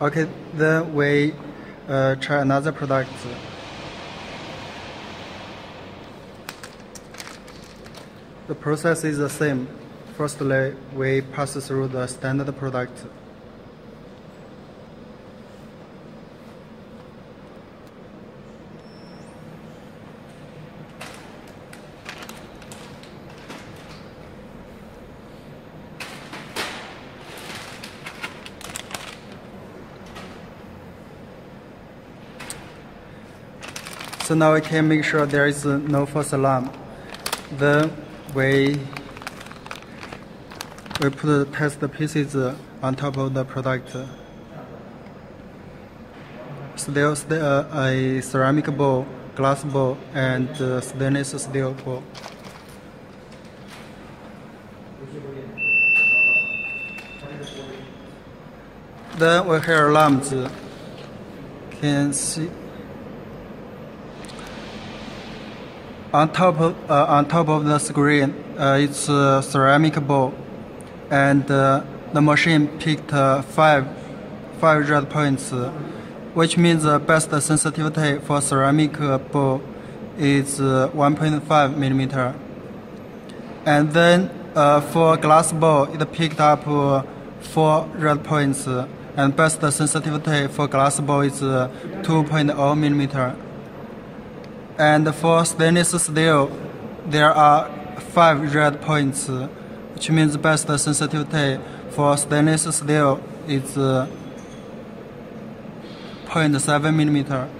Okay, then we try another product. The process is the same. Firstly, we pass through the standard product. So now we can make sure there is no false alarm. Then we put the test pieces on top of the product. Still a ceramic bowl, glass bowl, and stainless steel bowl. Then we hear alarms. Can see. On top of the screen, it's a ceramic bowl, and the machine picked 500 points, which means the best sensitivity for ceramic bowl is 1.5 millimeter. And then for glass bowl, it picked up 400 points, and best sensitivity for glass bowl is 2.0 millimeter. And for stainless steel, there are 500 points, which means best sensitivity for stainless steel is 0.7 millimeter.